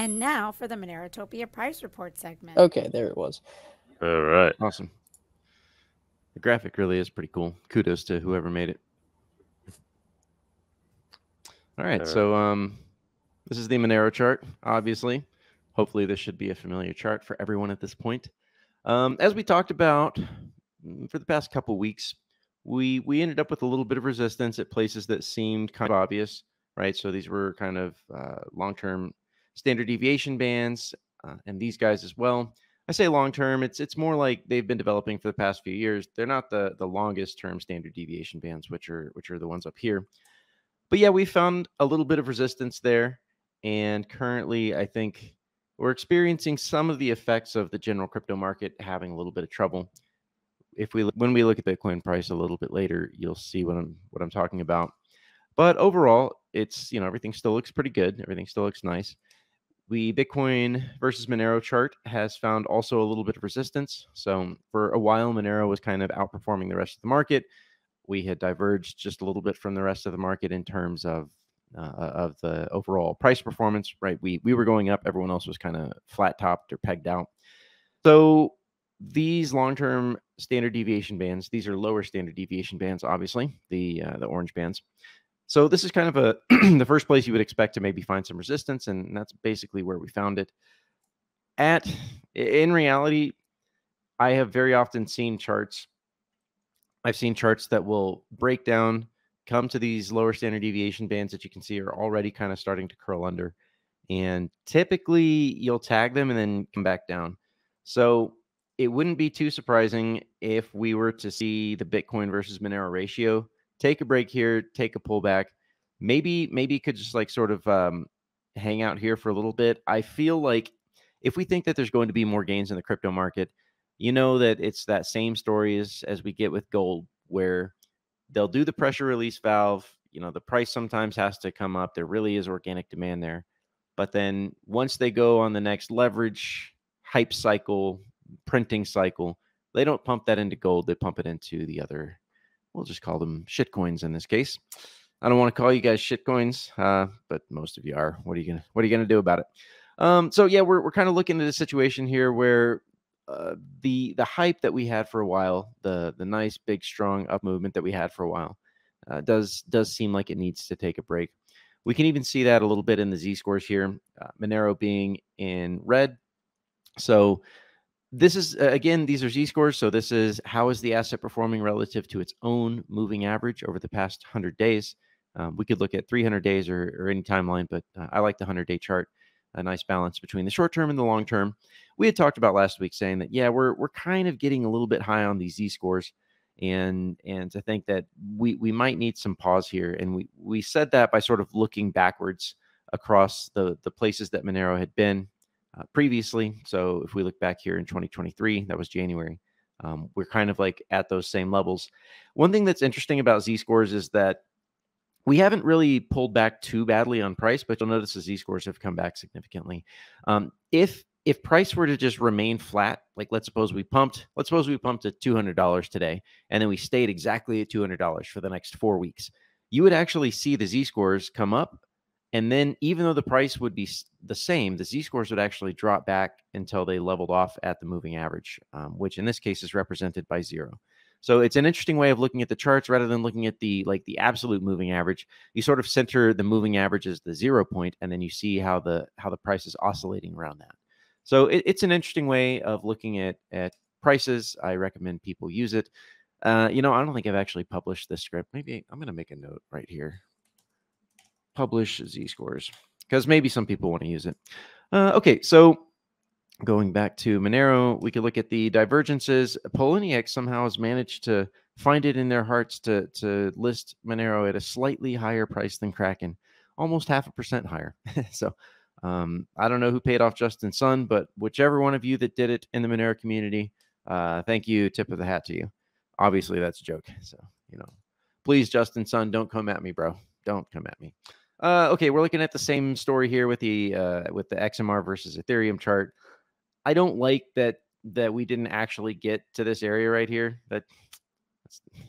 And now for the Monerotopia price report segment. Okay, there it was. All right. Awesome. The graphic really is pretty cool. Kudos to whoever made it. All right, so this is the Monero chart, obviously. Hopefully this should be a familiar chart for everyone at this point. As we talked about for the past couple weeks, we ended up with a little bit of resistance at places that seemed kind of obvious, right? So these were kind of long-term standard deviation bands and these guys as well. I say long-term, it's more like they've been developing for the past few years. They're not the longest-term standard deviation bands, which are the ones up here. But yeah, we found a little bit of resistance there, and currently I think we're experiencing some of the effects of the general crypto market having a little bit of trouble. If when we look at the Bitcoin price a little bit later, you'll see what I'm talking about. But overall, it's, you know, everything still looks pretty good. Everything still looks nice. The Bitcoin versus Monero chart has found also a little bit of resistance. So for a while, Monero was kind of outperforming the rest of the market. We had diverged just a little bit from the rest of the market in terms of the overall price performance, right? We were going up. Everyone else was kind of flat topped or pegged out. So these long-term standard deviation bands, these are lower standard deviation bands, obviously, the orange bands. So this is kind of the first place you would expect to maybe find some resistance, and that's basically where we found it. In reality, I have very often seen charts. I've seen charts that will break down, come to these lower standard deviation bands that you can see are already kind of starting to curl under. And typically you'll tag them and then come back down. So it wouldn't be too surprising if we were to see the Bitcoin versus Monero ratio take a break here, take a pullback. Maybe it could just like sort of hang out here for a little bit. I feel like if we think that there's going to be more gains in the crypto market, you know that it's that same story as we get with gold, where they'll do the pressure release valve. You know, the price sometimes has to come up. There really is organic demand there. But then once they go on the next leverage, hype cycle, printing cycle, they don't pump that into gold. They pump it into the other, we'll just call them shitcoins in this case. I don't want to call you guys shitcoins, but most of you are. What are you gonna do about it? So yeah, we're kind of looking at a situation here where the hype that we had for a while, the nice big strong up movement that we had for a while, does seem like it needs to take a break. We can even see that a little bit in the z-scores here, Monero being in red. So this is, again, these are z-scores. So this is how is the asset performing relative to its own moving average over the past 100 days. We could look at 300 days or any timeline, but I like the 100-day chart. A nice balance between the short term and the long term. We had talked about last week saying that, yeah, we're kind of getting a little bit high on these z-scores, and to think that we might need some pause here. And we said that by sort of looking backwards across the places that Monero had been previously. So if we look back here in 2023, that was January, we're kind of like at those same levels. One thing that's interesting about z-scores is that we haven't really pulled back too badly on price, but you'll notice the z-scores have come back significantly. If price were to just remain flat, like let's suppose we pumped to $200 today, and then we stayed exactly at $200 for the next 4 weeks, you would actually see the z-scores come up, and then even though the price would be the same, the z-scores would actually drop back until they leveled off at the moving average, which in this case is represented by 0. So it's an interesting way of looking at the charts rather than looking at the absolute moving average. You sort of center the moving average as the 0 point, and then you see how the price is oscillating around that. So it's an interesting way of looking at prices. I recommend people use it. You know, I don't think I've actually published this script. Maybe I'm going to make a note right here. Publish z-scores, because maybe some people want to use it. Okay, so going back to Monero, we could look at the divergences. Poloniex somehow has managed to find it in their hearts to list Monero at a slightly higher price than Kraken, almost 0.5% higher. So I don't know who paid off Justin Sun, but whichever one of you that did it in the Monero community, thank you, tip of the hat to you. Obviously, that's a joke. So, you know, please, Justin Sun, don't come at me, bro. Don't come at me. Okay, we're looking at the same story here with the XMR versus Ethereum chart. I don't like that we didn't actually get to this area right here. That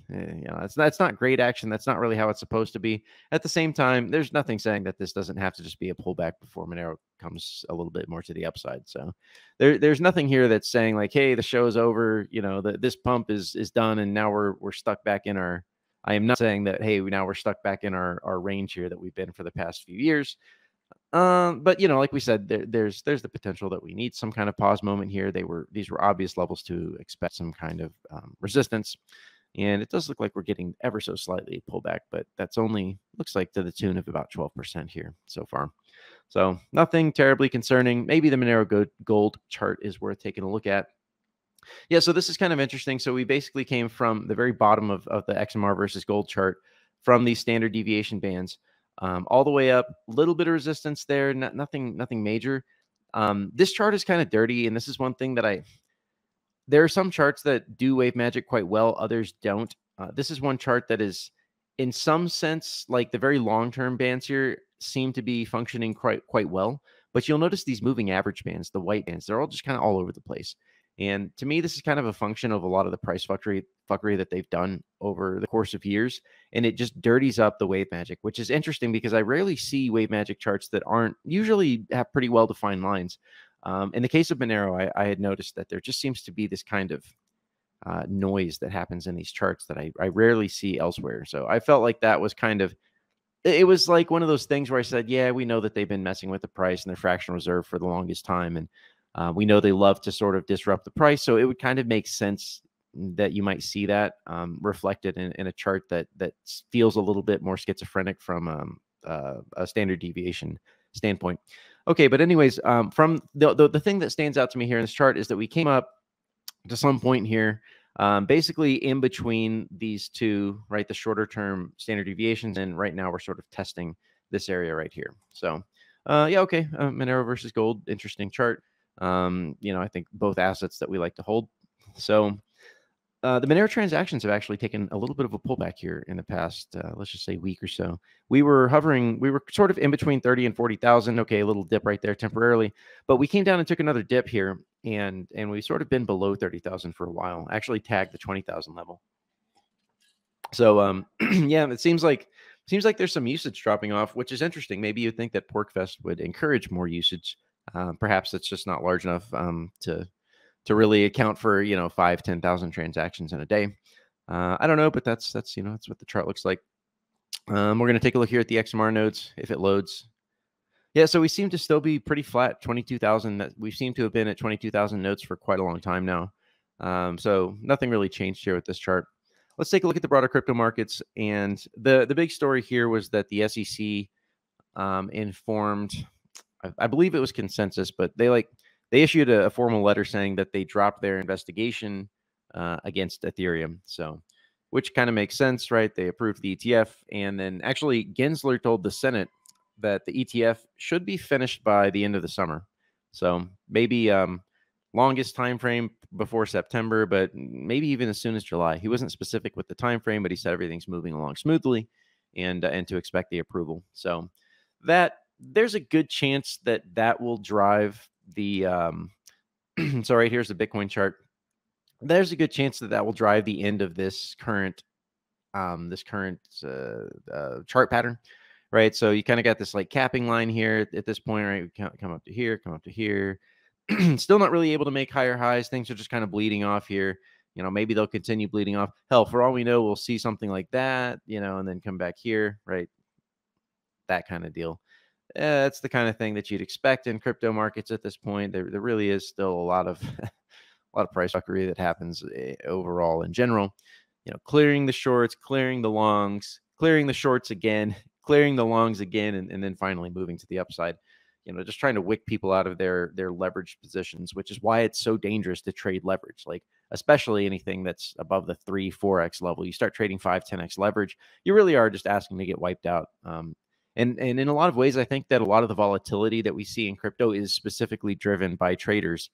you know, that's not great action. That's not really how it's supposed to be. At the same time, there's nothing saying that this doesn't have to just be a pullback before Monero comes a little bit more to the upside. So there's nothing here that's saying like, hey, the show's over, you know, this pump is done, and now we're stuck back in our. I am not saying that, hey, now we're stuck back in our range here that we've been for the past few years. But you know, like we said, there's the potential that we need some kind of pause moment here. These were obvious levels to expect some kind of resistance, and it does look like we're getting ever so slightly pullback, but that's only looks like to the tune of about 12% here so far. So nothing terribly concerning. Maybe the Monero gold chart is worth taking a look at. Yeah, so this is kind of interesting. So we basically came from the very bottom of the XMR versus gold chart from these standard deviation bands. All the way up, a little bit of resistance there, nothing major. This chart is kind of dirty, and this is one thing that there are some charts that do wave magic quite well, others don't. This is one chart that is, in some sense, like the very long-term bands here seem to be functioning quite well, but you'll notice these moving average bands, the white bands, they're all just kind of all over the place. And to me, this is kind of a function of a lot of the price fuckery that they've done over the course of years. And it just dirties up the wave magic, which is interesting because I rarely see wave magic charts that aren't usually have pretty well-defined lines. In the case of Monero, I had noticed that there just seems to be this kind of noise that happens in these charts that I rarely see elsewhere. So I felt like that was kind of, it was like one of those things where I said, yeah, we know that they've been messing with the price and their fractional reserve for the longest time. And we know they love to sort of disrupt the price, so it would kind of make sense that you might see that reflected in a chart that feels a little bit more schizophrenic from a standard deviation standpoint. Okay, but anyways, from the thing that stands out to me here in this chart is that we came up to some point here, basically in between these two, right, the shorter term standard deviations, and right now we're sort of testing this area right here. So yeah, okay, Monero versus gold, interesting chart. You know, I think both assets that we like to hold. So the Monero transactions have actually taken a little bit of a pullback here in the past, let's just say week or so. We were sort of in between 30 and 40,000. Okay, a little dip right there temporarily, but we came down and took another dip here, and we've sort of been below 30,000 for a while, actually tagged the 20,000 level. So yeah, it seems like there's some usage dropping off, which is interesting. Maybe you'd think that Porkfest would encourage more usage. Perhaps it's just not large enough to really account for, you know, 5,000 to 10,000 transactions in a day. I don't know, but that's you know, that's what the chart looks like. We're going to take a look here at the XMR nodes if it loads. Yeah, so we seem to still be pretty flat, 22,000. That we seem to have been at 22,000 nodes for quite a long time now. So nothing really changed here with this chart. Let's take a look at the broader crypto markets, and the big story here was that the SEC informed. I believe it was consensus, but they issued a formal letter saying that they dropped their investigation against Ethereum. So, which kind of makes sense, right? They approved the ETF, and then actually Gensler told the Senate that the ETF should be finished by the end of the summer. So maybe longest time frame before September, but maybe even as soon as July. He wasn't specific with the time frame, but he said everything's moving along smoothly, and to expect the approval. So that. There's a good chance that will drive the, so right here's the Bitcoin chart. There's a good chance that will drive the end of this current chart pattern, right? So you kind of got this like capping line here at this point, right? We come up to here, come up to here. Still not really able to make higher highs. Things are just kind of bleeding off here. You know, maybe they'll continue bleeding off. Hell, for all we know, we'll see something like that, you know, and then come back here, right? That kind of deal. That's the kind of thing that you'd expect in crypto markets at this point. There really is still a lot of price fuckery that happens overall in general. You know, clearing the shorts, clearing the longs, clearing the shorts again, clearing the longs again, and then finally moving to the upside. You know, just trying to wick people out of their leveraged positions, which is why it's so dangerous to trade leverage. Like, especially anything that's above the 3-4x level. You start trading 5-10x leverage, you really are just asking to get wiped out. And in a lot of ways, I think that a lot of the volatility that we see in crypto is specifically driven by traders,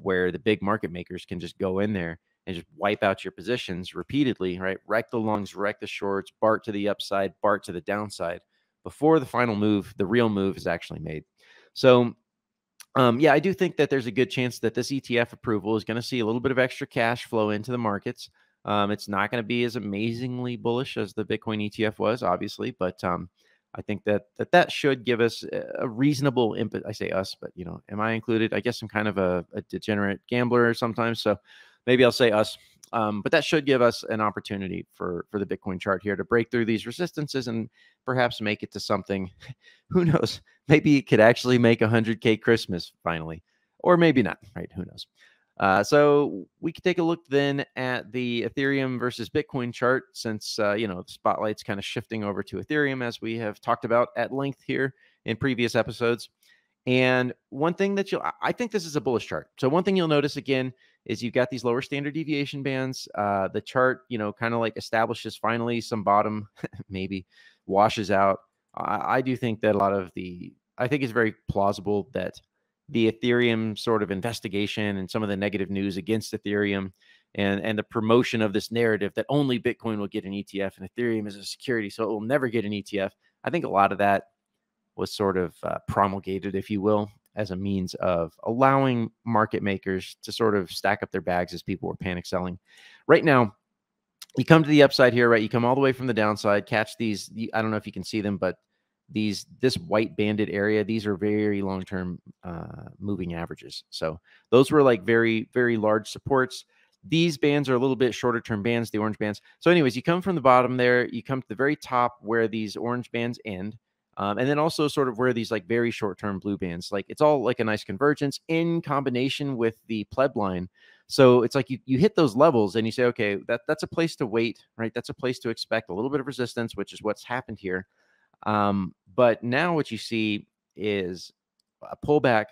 where the big market makers can just go in there and just wipe out your positions repeatedly, right? Wreck the longs, wreck the shorts, BART to the upside, BART to the downside before the final move, the real move is actually made. So, yeah, I do think that there's a good chance that this ETF approval is going to see a little bit of extra cash flow into the markets. It's not going to be as amazingly bullish as the Bitcoin ETF was, obviously, but I think that should give us a reasonable input. I say us, but, you know, am I included? I guess I'm kind of a degenerate gambler sometimes, so maybe I'll say us. But that should give us an opportunity for the Bitcoin chart here to break through these resistances and perhaps make it to something. Who knows? Maybe it could actually make 100K Christmas finally, or maybe not, right? Who knows? So we could take a look then at the Ethereum versus Bitcoin chart, since, you know, the spotlight's kind of shifting over to Ethereum, as we have talked about at length here in previous episodes. And one thing that I think this is a bullish chart. So one thing you'll notice again is you've got these lower standard deviation bands. The chart, you know, kind of like establishes finally some bottom, maybe washes out. I do think that I think it's very plausible that the Ethereum sort of investigation and some of the negative news against Ethereum and the promotion of this narrative that only Bitcoin will get an ETF and Ethereum is a security, so it will never get an ETF. I think a lot of that was sort of promulgated, if you will, as a means of allowing market makers to sort of stack up their bags as people were panic selling. Right now, you come to the upside here, right? You come all the way from the downside, catch these. I don't know if you can see them, but this white banded area, these are very long-term moving averages. So those were like very, very large supports. These bands are a little bit shorter term bands, the orange bands. So anyways, you come from the bottom there, you come to the very top where these orange bands end. And then also sort of where these like very short-term blue bands, like it's all like a nice convergence in combination with the pleb line. So it's like you hit those levels and you say, okay, that's a place to wait, right? That's a place to expect a little bit of resistance, which is what's happened here. But now what you see is a pullback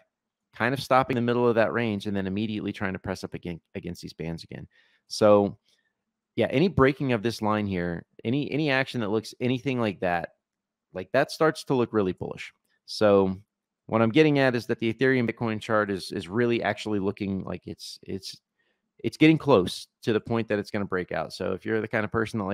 kind of stopping in the middle of that range and then immediately trying to press up against these bands again. So yeah, any breaking of this line here, any action that looks anything like that, starts to look really bullish. So what I'm getting at is that the Ethereum Bitcoin chart is really actually looking like it's getting close to the point that it's going to break out. So if you're the kind of person that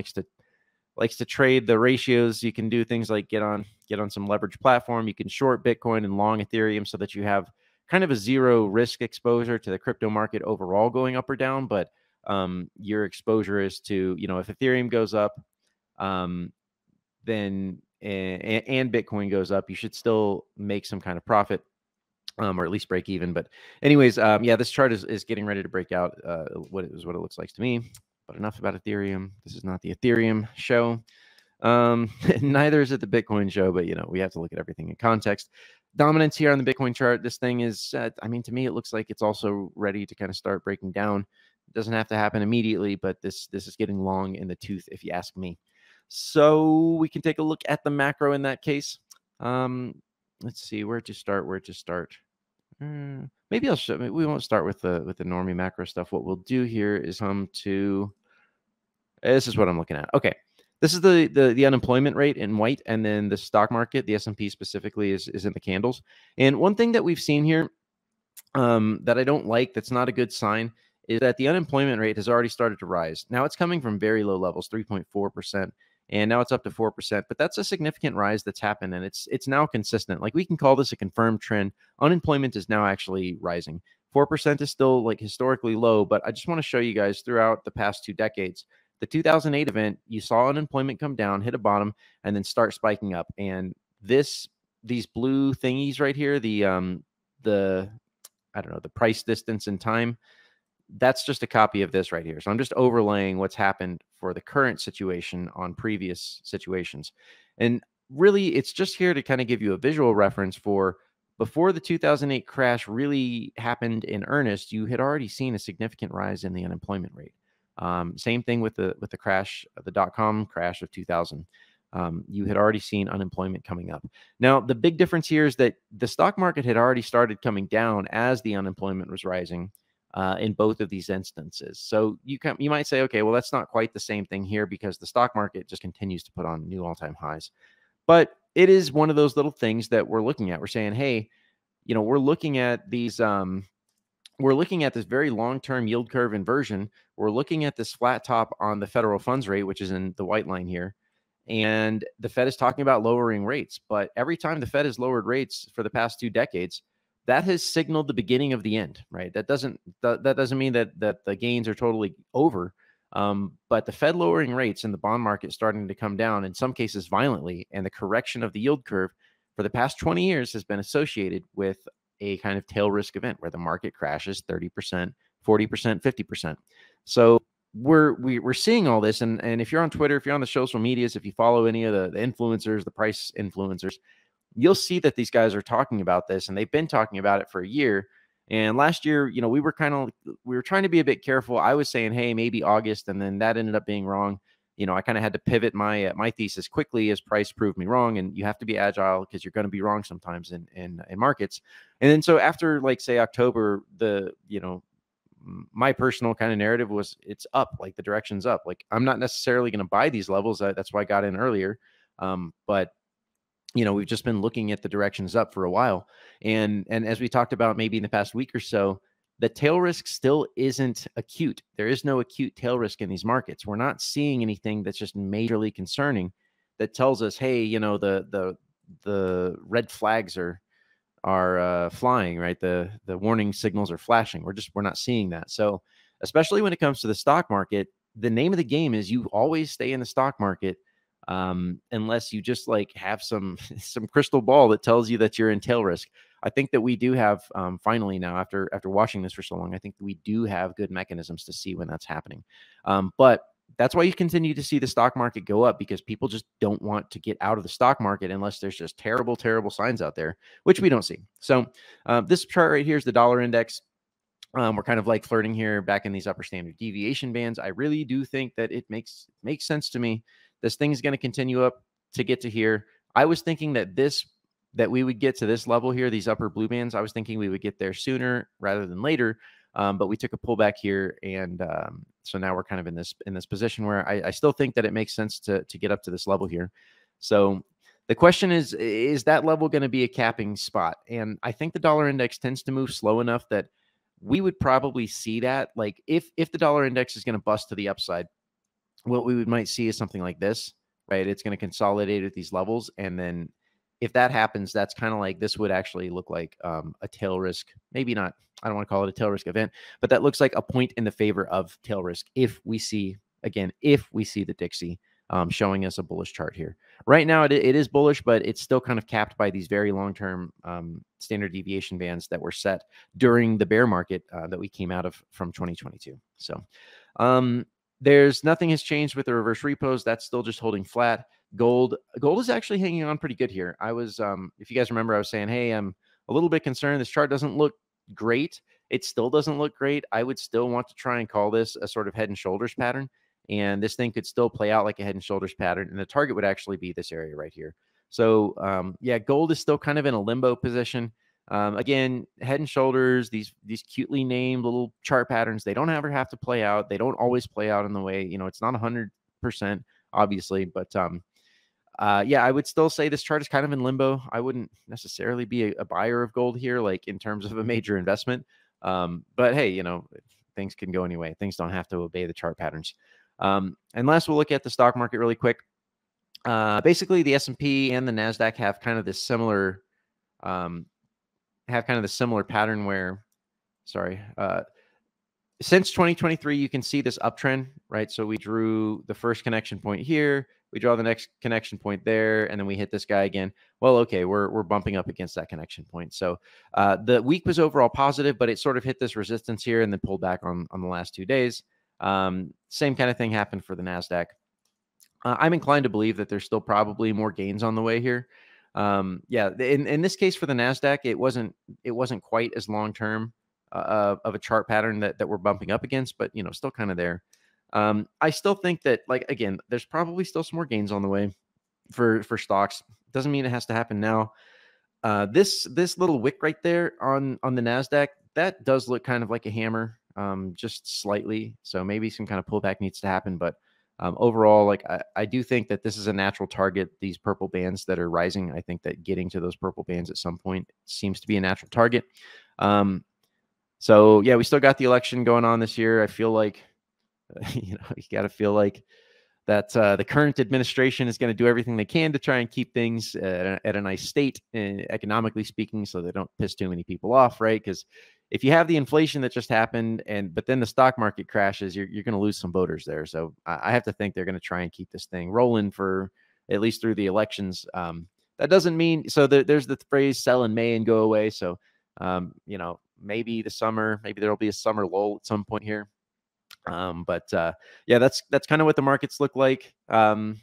likes to trade the ratios, you can do things like get on some leverage platform. You can short Bitcoin and long Ethereum so that you have kind of a zero risk exposure to the crypto market overall going up or down. But your exposure is to, you know, if Ethereum goes up, then and Bitcoin goes up, you should still make some kind of profit, or at least break even. But anyways, yeah, this chart is getting ready to break out. What it looks like to me, but enough about Ethereum. This is not the Ethereum show. Neither is it the Bitcoin show, but you know, we have to look at everything in context. Dominance here on the Bitcoin chart. This thing is, I mean, to me, it looks like it's also ready to kind of start breaking down. It doesn't have to happen immediately, but this is getting long in the tooth, if you ask me. So we can take a look at the macro in that case. Let's see where to start. Maybe I'll show. Maybe we won't start with the normie macro stuff. What we'll do here is come to. This is what I'm looking at. Okay, this is the unemployment rate in white, and then the stock market, the S&P specifically, is in the candles. And one thing that we've seen here that I don't like, that's not a good sign, is that the unemployment rate has already started to rise. Now it's coming from very low levels, 3.4%. And now it's up to 4%, but that's a significant rise that's happened, and it's now consistent. Like, we can call this a confirmed trend. Unemployment is now actually rising. 4% is still like historically low, but I just want to show you guys throughout the past 2 decades, the 2008 event, you saw unemployment come down, hit a bottom, and then start spiking up. And these blue thingies right here, I don't know, the price, distance, and time, that's just a copy of this right here. So I'm just overlaying what's happened for the current situation on previous situations. And really, it's just here to kind of give you a visual reference for before the 2008 crash really happened in earnest, you had already seen a significant rise in the unemployment rate. Same thing with the crash, the dot-com crash of 2000. You had already seen unemployment coming up. Now, the big difference here is that the stock market had already started coming down as the unemployment was rising. In both of these instances. So you might say, okay, well, that's not quite the same thing here because the stock market just continues to put on new all-time highs. But it is one of those little things that we're looking at. We're saying, hey, you know, we're looking at these, we're looking at this very long-term yield curve inversion. We're looking at this flat top on the federal funds rate, which is in the white line here. And the Fed is talking about lowering rates. But every time the Fed has lowered rates for the past 2 decades, that has signaled the beginning of the end, right? That doesn't mean that the gains are totally over, But the Fed lowering rates and the bond market starting to come down, in some cases violently, and the correction of the yield curve for the past 20 years has been associated with a kind of tail risk event where the market crashes 30%, 40%, 50%. So we're seeing all this. And if you're on Twitter, if you're on the social medias, if you follow any of the influencers, the price influencers, you'll see that these guys are talking about this, and they've been talking about it for a year. And last year, you know, we were trying to be a bit careful. I was saying, hey, maybe August, and then that ended up being wrong. You know, I kind of had to pivot my my thesis quickly as price proved me wrong, and you have to be agile because you're going to be wrong sometimes in markets. And then so after, like, say October, the, you know, my personal kind of narrative was it's up, like the direction's up. Like, I'm not necessarily going to buy these levels. That's why I got in earlier. But you know, we've just been looking at the directions up for a while. And as we talked about maybe in the past week or so, the tail risk still isn't acute. There is no acute tail risk in these markets. We're not seeing anything that's just majorly concerning that tells us, hey, you know, the red flags are flying, right? The warning signals are flashing. We're not seeing that. So especially when it comes to the stock market, the name of the game is you always stay in the stock market unless you just like have some crystal ball that tells you that you're in tail risk. I think that we do have, finally now after watching this for so long, I think we do have good mechanisms to see when that's happening. But that's why you continue to see the stock market go up, because people just don't want to get out of the stock market unless there's just terrible, terrible signs out there, which we don't see. So, this chart right here is the dollar index. We're kind of like flirting here back in these upper standard deviation bands. I really do think that it makes sense to me. This thing is going to continue up to get to here. I was thinking that we would get to this level here, these upper blue bands. I was thinking we would get there sooner rather than later, but we took a pullback here, and so now we're kind of in this position where I still think that it makes sense to get up to this level here. So the question is that level going to be a capping spot? And I think the dollar index tends to move slow enough that we would probably see that. Like if the dollar index is going to bust to the upside, what we might see is something like this, right? It's going to consolidate at these levels. And then if that happens, that's kind of like, this would actually look like a tail risk. Maybe not, I don't want to call it a tail risk event, but that looks like a point in the favor of tail risk. If we see, again, if we see the Dixie showing us a bullish chart here. Right now it is bullish, but it's still kind of capped by these very long-term standard deviation bands that were set during the bear market that we came out of from 2022. So, there's nothing has changed with the reverse repos. That's still just holding flat. Gold is actually hanging on pretty good here. I was, if you guys remember, I was saying, hey, I'm a little bit concerned. This chart doesn't look great. It still doesn't look great. I would still want to try and call this a sort of head and shoulders pattern. And this thing could still play out like a head and shoulders pattern. And the target would actually be this area right here. So yeah, gold is still kind of in a limbo position. Again, head and shoulders, these cutely named little chart patterns, they don't ever have to play out. They don't always play out in the way, you know, it's not 100% obviously, but, yeah, I would still say this chart is kind of in limbo. I wouldn't necessarily be a buyer of gold here, like in terms of a major investment. But hey, you know, things can go anyway. Things don't have to obey the chart patterns. And last, we'll look at the stock market really quick. Basically the S&P and the NASDAQ have kind of this similar, pattern where, sorry, since 2023, you can see this uptrend, right? So we drew the first connection point here, we draw the next connection point there, and then we hit this guy again. Well, okay, we're bumping up against that connection point. So the week was overall positive, but it sort of hit this resistance here and then pulled back on the last 2 days. Same kind of thing happened for the NASDAQ. I'm inclined to believe that there's still probably more gains on the way here. Yeah, in this case for the NASDAQ, it wasn't quite as long-term of a chart pattern that we're bumping up against, but, you know, still kind of there. I still think that, like, again, there's probably still some more gains on the way for stocks. Doesn't mean it has to happen now. This little wick right there on the NASDAQ, that does look kind of like a hammer, just slightly. So maybe some kind of pullback needs to happen, but overall, like I do think that this is a natural target. These purple bands that are rising, I think that getting to those purple bands at some point seems to be a natural target. So yeah, we still got the election going on this year. I feel like, you know, you got to feel like that the current administration is going to do everything they can to try and keep things at a nice state, economically speaking, so they don't piss too many people off, right? Because if you have the inflation that just happened and but then the stock market crashes, you're going to lose some voters there. So I have to think they're going to try and keep this thing rolling for at least through the elections. That doesn't mean, so there's the phrase sell in May and go away. So, you know, maybe the summer, maybe there'll be a summer lull at some point here. Yeah, that's kind of what the markets look like. In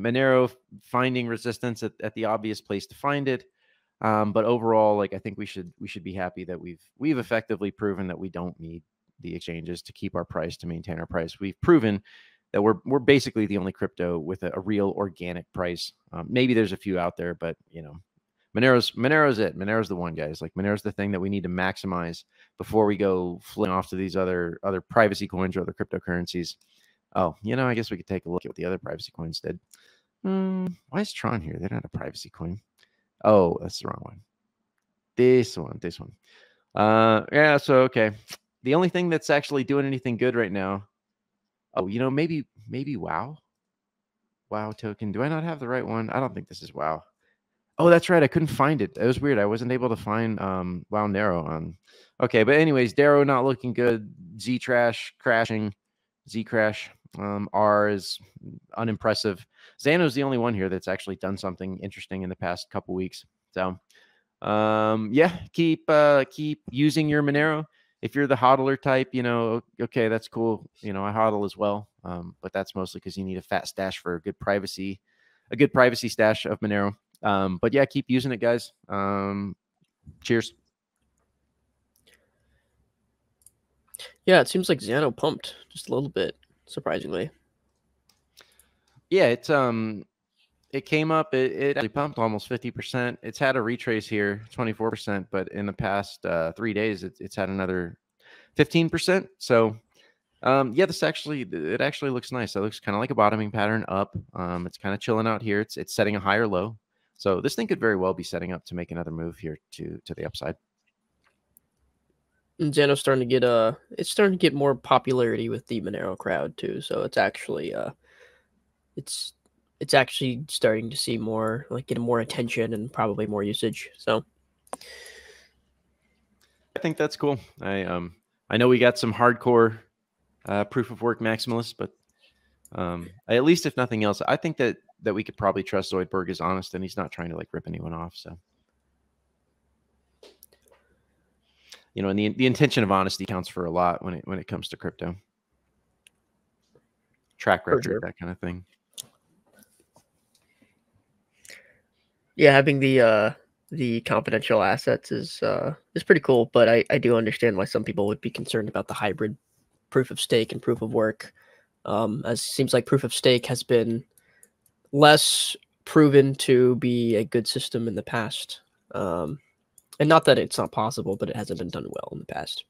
Monero, finding resistance at the obvious place to find it. But overall, like, I think we should be happy that we've effectively proven that we don't need the exchanges to keep our price, to maintain our price. We've proven that we're basically the only crypto with a real organic price. Maybe there's a few out there, but you know, Monero's it. Monero's the one, guys. Like, Monero's the thing that we need to maximize before we go fling off to these other privacy coins or other cryptocurrencies. Oh, you know, I guess we could take a look at what the other privacy coins did. Why is Tron here? They're not a privacy coin. Oh, that's the wrong one. This one. Yeah, so, okay. The only thing that's actually doing anything good right now. Oh, you know, maybe WoW. WoW token. Do I not have the right one? I don't think this is WoW. Oh, that's right. I couldn't find it. It was weird. I wasn't able to find WoW Nero on. Okay, but anyways, Darrow not looking good. Z Trash crashing. Z Crash. R is unimpressive. Xano's the only one here that's actually done something interesting in the past couple weeks. So, yeah, keep using your Monero. If you're the hodler type, you know, okay, that's cool. You know, I hodl as well, but that's mostly because you need a fat stash for a good privacy stash of Monero. But yeah, keep using it, guys. Cheers. Yeah, it seems like Xano pumped just a little bit, surprisingly. Yeah, it came up. It actually pumped almost 50%. It's had a retrace here, 24%, but in the past 3 days, it's had another 15%. So, yeah, it actually looks nice. It looks kind of like a bottoming pattern up. It's kind of chilling out here. It's setting a higher low. So this thing could very well be setting up to make another move here to the upside. And Xano's starting to get it's starting to get more popularity with the Monero crowd too. So it's actually it's actually starting to see more, like, get more attention and probably more usage. So I think that's cool. I know we got some hardcore proof of work maximalists, but at least if nothing else, I think that we could probably trust Zoidberg is honest and he's not trying to, like, rip anyone off. So, you know, and the intention of honesty counts for a lot when it comes to crypto, track record, sure, that kind of thing. Yeah, having the confidential assets is pretty cool, but I do understand why some people would be concerned about the hybrid proof of stake and proof of work. As it seems like proof of stake has been less proven to be a good system in the past. And not that it's not possible, but it hasn't been done well in the past.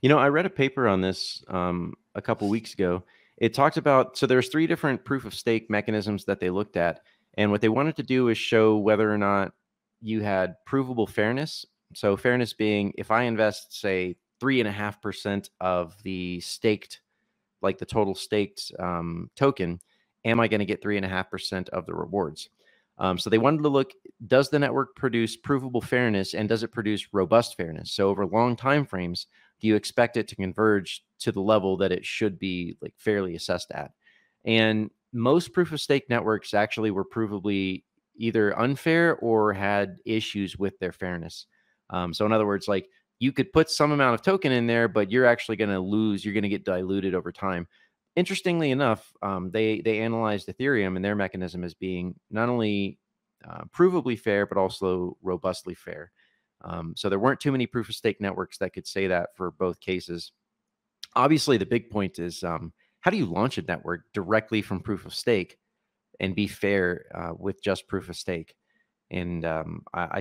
You know, I read a paper on this a couple weeks ago. It talked about, so there's three different proof of stake mechanisms that they looked at. And what they wanted to do is show whether or not you had provable fairness. So fairness being, if I invest, say, 3.5% of the staked, like the total staked token, am I going to get 3.5% of the rewards? So they wanted to look, does the network produce provable fairness and does it produce robust fairness? So over long time frames, do you expect it to converge to the level that it should be, like, fairly assessed at? And most proof of stake networks actually were provably either unfair or had issues with their fairness. So in other words, like, you could put some amount of token in there, but you're actually going to lose. You're going to get diluted over time. Interestingly enough, they analyzed Ethereum and their mechanism as being not only provably fair, but also robustly fair. So there weren't too many proof of stake networks that could say that for both cases. Obviously, the big point is how do you launch a network directly from proof of stake and be fair with just proof of stake? And I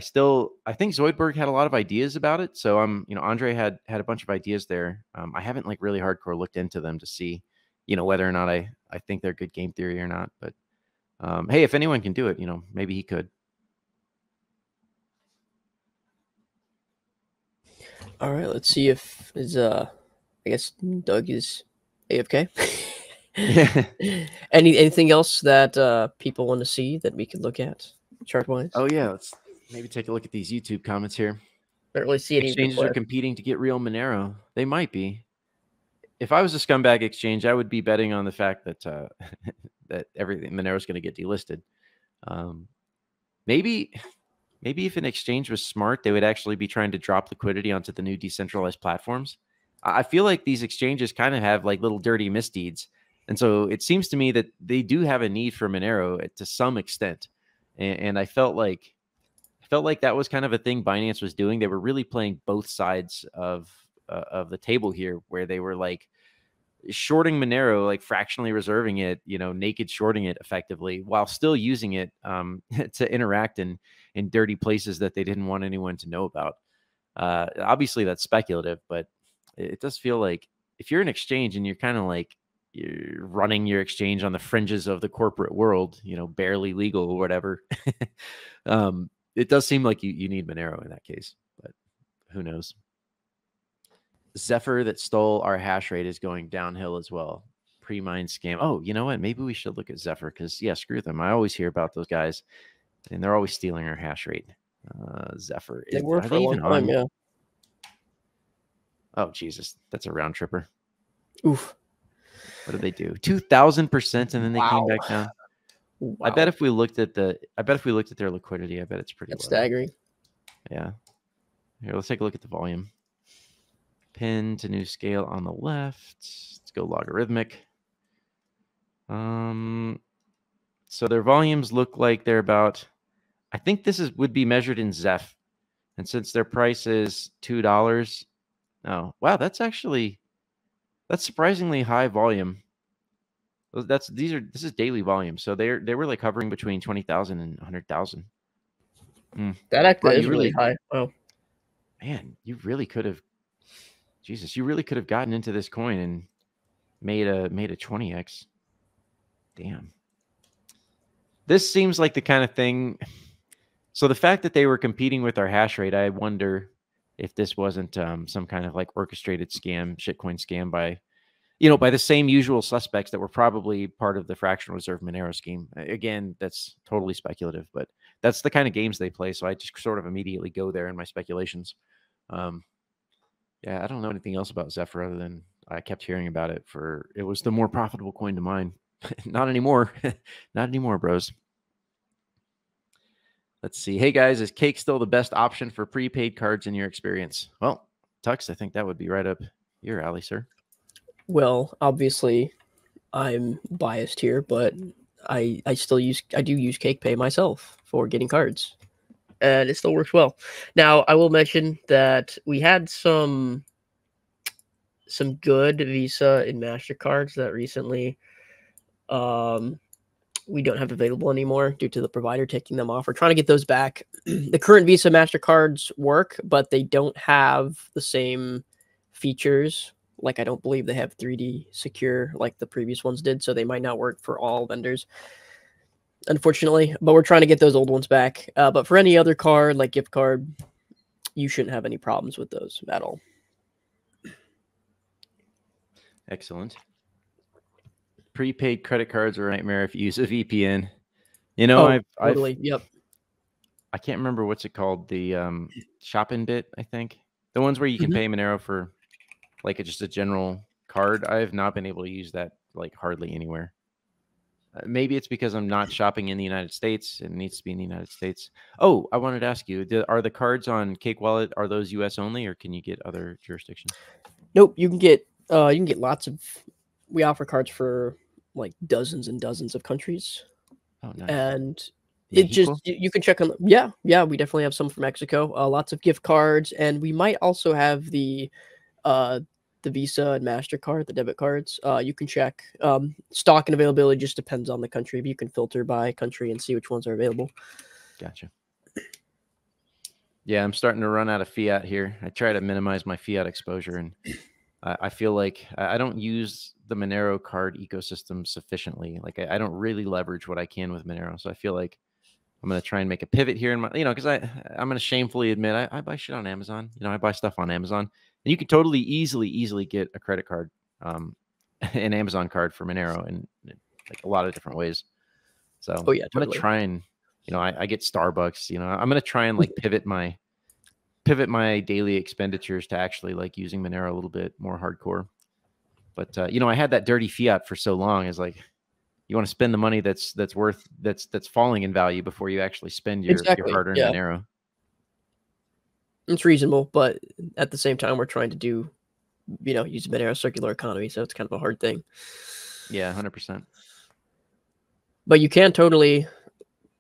think Zoidberg had a lot of ideas about it. So you know, Andre had a bunch of ideas there. I haven't, like, really hardcore looked into them to see, you know, whether or not I think they're good game theory or not. But hey, if anyone can do it, you know, maybe he could. All right, let's see if is I guess Doug is AFK. Anything else that people want to see that we can look at chart wise? Oh yeah, let's maybe take a look at these YouTube comments here. I don't really see any exchanges are competing to get real Monero. They might be. If I was a scumbag exchange, I would be betting on the fact that that everything Monero is going to get delisted. Maybe if an exchange was smart, they would actually be trying to drop liquidity onto the new decentralized platforms. I feel like these exchanges kind of have like little dirty misdeeds. And so it seems to me that they do have a need for Monero to some extent. And I felt like that was kind of a thing Binance was doing. They were really playing both sides of the table here, where they were like shorting Monero, like fractionally reserving it, you know, naked shorting it effectively, while still using it to interact in dirty places that they didn't want anyone to know about. Obviously that's speculative, but it does feel like if you're an exchange and you're kind of like you're running your exchange on the fringes of the corporate world, you know, barely legal or whatever, it does seem like you need Monero in that case, but who knows? Zephyr that stole our hash rate is going downhill as well. Pre-mine scam. Oh, you know what? Maybe we should look at Zephyr because, yeah, screw them. I always hear about those guys, and they're always stealing our hash rate. Zephyr. They were for a long time, yeah. Oh, Jesus. That's a round tripper. Oof. What did they do? 2,000%, and then they came back down. Wow. I bet if we looked at their liquidity, I bet it's pretty low. That's staggering. Yeah. Here, let's take a look at the volume. Pin to new scale on the left. Let's go logarithmic. So their volumes look like they're about, I think this would be measured in Zeph. And since their price is $2, oh, wow, that's surprisingly high volume. This is daily volume. So they were like hovering between 20,000 and 100,000. That actually is really high. Oh, man, you really could have. Jesus, you really could have gotten into this coin and made a 20x. Damn. This seems like the kind of thing. So the fact that they were competing with our hash rate, I wonder if this wasn't some kind of like orchestrated scam, shitcoin scam by, you know, by the same usual suspects that were probably part of the fractional reserve Monero scheme. Again, that's totally speculative, but that's the kind of games they play. So I just sort of immediately go there in my speculations. Yeah, I don't know anything else about Zephyr other than I kept hearing about it for it was the more profitable coin to mine. Not anymore. Not anymore, bros. Let's see. Hey, guys, is Cake still the best option for prepaid cards in your experience? Well, Tux, I think that would be right up your alley, sir. Well, obviously, I'm biased here, but I do use Cake Pay myself for getting cards. And it still works well. Now, I will mention that we had some good Visa and MasterCards that recently we don't have available anymore due to the provider taking them off. We're trying to get those back. The current Visa MasterCards work, but they don't have the same features. Like, I don't believe they have 3D secure like the previous ones did, so they might not work for all vendors, unfortunately, but we're trying to get those old ones back. But for any other card, like gift card, you shouldn't have any problems with those at all. Excellent. Prepaid credit cards are a nightmare if you use a VPN. You know, I can't remember what's it called. The shopping bit, I think. The ones where you can pay Monero for like just a general card. I have not been able to use that like hardly anywhere. Maybe it's because I'm not shopping in the United States. It needs to be in the United States. Oh, I wanted to ask you, are the cards on Cake Wallet, are those US only, or can you get other jurisdictions? Nope. You can get lots of, we offer cards for like dozens and dozens of countries. Oh, nice. And you can check on, yeah, we definitely have some from Mexico, lots of gift cards. And we might also have the Visa and MasterCard, the debit cards. You can check stock and availability just depends on the country, but you can filter by country and see which ones are available. Gotcha. Yeah, I'm starting to run out of fiat here. I try to minimize my fiat exposure, and I feel like I don't use the Monero card ecosystem sufficiently. Like I don't really leverage what I can with Monero. So I feel like I'm going to try and make a pivot here in my, you know, because I'm going to shamefully admit I buy shit on Amazon. You know, I buy stuff on Amazon. And you could totally easily get a credit card, an Amazon card for Monero in like a lot of different ways. So I'm going to try and, you know, I get Starbucks, you know, I'm going to try and like pivot my, pivot my daily expenditures to actually like using Monero a little bit more hardcore. But you know, I had that dirty fiat for so long. Is like, you want to spend the money that's falling in value before you actually spend your, your hard-earned Monero. It's reasonable, but at the same time, we're trying to do, you know, use Monero circular economy, so it's kind of a hard thing. Yeah, 100%. But you can totally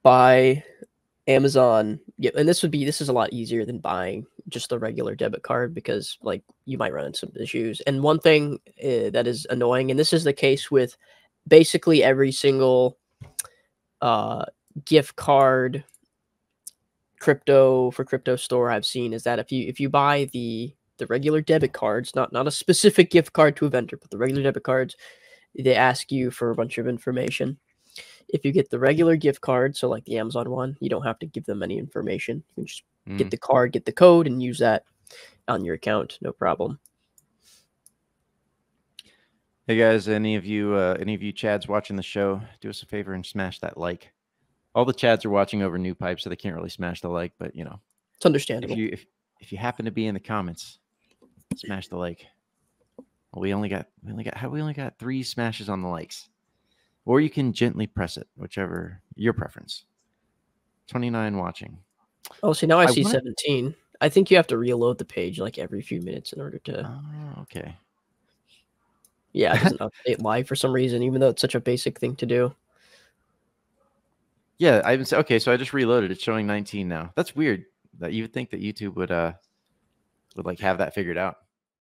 buy Amazon, and this is a lot easier than buying just the regular debit card, because like you might run into some issues. And one thing that is annoying, and this is the case with basically every single gift card crypto store I've seen, is that if you buy the regular debit cards, not a specific gift card to a vendor, but the regular debit cards, they ask you for a bunch of information. If you get the regular gift card, so like the Amazon one, you don't have to give them any information. You can just get the card, get the code, and use that on your account. No problem. Hey guys, any of you Chads watching the show, do us a favor and smash that like. All the Chads are watching over new pipes, so they can't really smash the like, but you know, it's understandable. If you happen to be in the comments, smash the like. Well, we only got 3 smashes on the likes. Or you can gently press it, whichever your preference. 29 watching. Oh, see, now I see 17. I think you have to reload the page like every few minutes in order to. Oh, okay. Yeah, it doesn't update live for some reason, even though it's such a basic thing to do. Yeah, okay. So I just reloaded. It's showing 19 now. That's weird. That you would think that YouTube would like have that figured out.